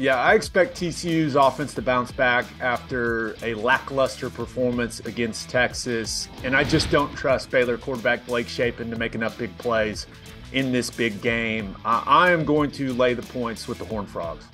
Yeah, I expect TCU's offense to bounce back after a lackluster performance against Texas, and I just don't trust Baylor quarterback Blake Shapen to make enough big plays in this big game. I am going to lay the points with the Horned Frogs.